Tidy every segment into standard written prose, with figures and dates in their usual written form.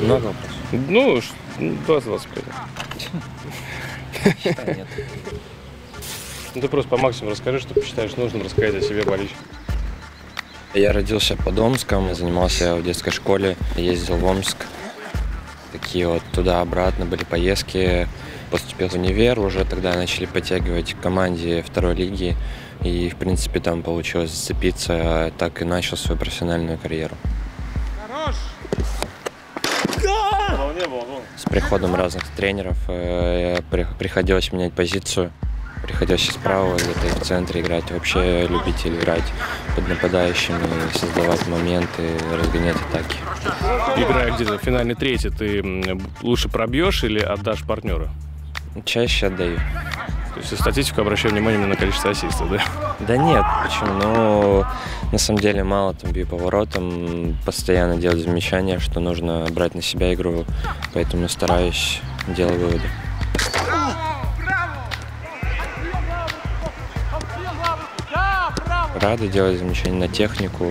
Много вопросов? Ну, 20-25. Считай, нет. Ну, ты просто по максимуму расскажи, что считаешь нужным рассказать о себе, Борище. Я родился под Омском, занимался в детской школе, ездил в Омск. Такие вот туда-обратно были поездки. Поступил в универ, уже тогда начали подтягивать к команде второй лиги. И, в принципе, там получилось зацепиться, так и начал свою профессиональную карьеру. Хорош! С приходом разных тренеров приходилось менять позицию. Приходилось справа, где-то в центре играть. Вообще любитель играть под нападающими, создавать моменты, разгонять атаки. Играя где-то в финальной трети, ты лучше пробьешь или отдашь партнеру? Чаще отдаю. То есть статистику обращаю внимание на количество ассистов, да? Да нет, почему? Ну, на самом деле мало там бью поворотом, постоянно делать замечания, что нужно брать на себя игру, поэтому стараюсь, делаю выводы. Рады делать замечания на технику,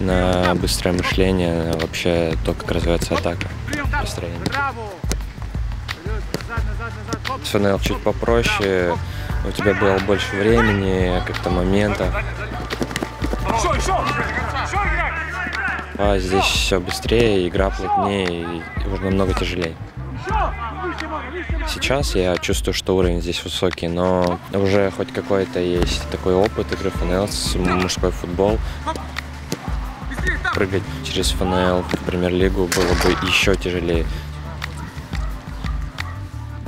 на быстрое мышление, вообще то, как развивается атака, построение. С ФНЛ чуть попроще, у тебя было больше времени, как-то моментов. А здесь все быстрее, игра плотнее и уже намного тяжелее. Сейчас я чувствую, что уровень здесь высокий, но уже хоть какой-то есть такой опыт игры ФНЛ, мужской футбол. Прыгать через ФНЛ в Премьер-лигу было бы еще тяжелее.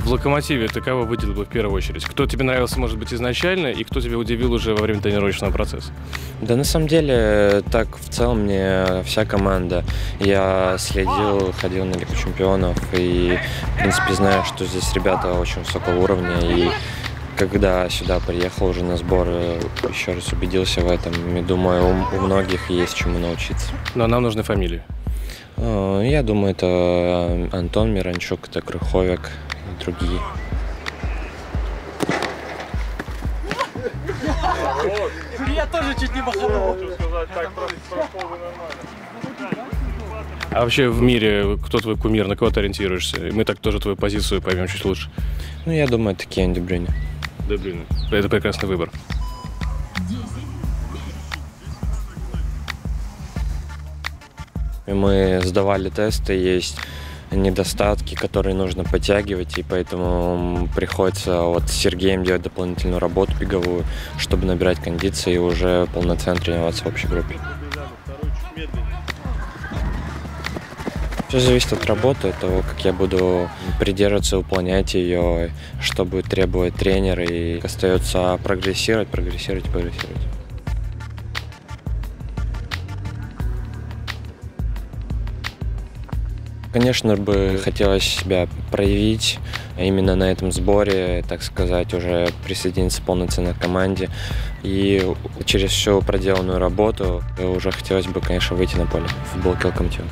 В «Локомотиве» ты кого выделил бы в первую очередь? Кто тебе нравился, может быть, изначально, и кто тебя удивил уже во время тренировочного процесса? Да, на самом деле, так в целом мне вся команда. Я следил, ходил на Лигу чемпионов и, в принципе, знаю, что здесь ребята очень высокого уровня. И когда сюда приехал уже на сбор, еще раз убедился в этом. И думаю, у многих есть чему научиться. Но нам нужны фамилии. Я думаю, это Антон Миранчук, это Крыховик. Другие. Я тоже чуть не махнул. А вообще в мире кто твой кумир, на кого ты ориентируешься? И мы так тоже твою позицию поймем чуть лучше. Ну, я думаю, это Кевин Де Брёйне. Де Брёйне. Это прекрасный выбор. И мы сдавали тесты, есть недостатки, которые нужно подтягивать, и поэтому приходится вот с Сергеем делать дополнительную работу беговую, чтобы набирать кондиции и уже полноценно тренироваться в общей группе. Все зависит от работы, от того, как я буду придерживаться, выполнять ее, что будет требовать тренер, и остается прогрессировать, прогрессировать, прогрессировать. Конечно бы хотелось себя проявить именно на этом сборе, так сказать, уже присоединиться полноценно к команде. И через всю проделанную работу уже хотелось бы, конечно, выйти на поле в футболке Локомотива.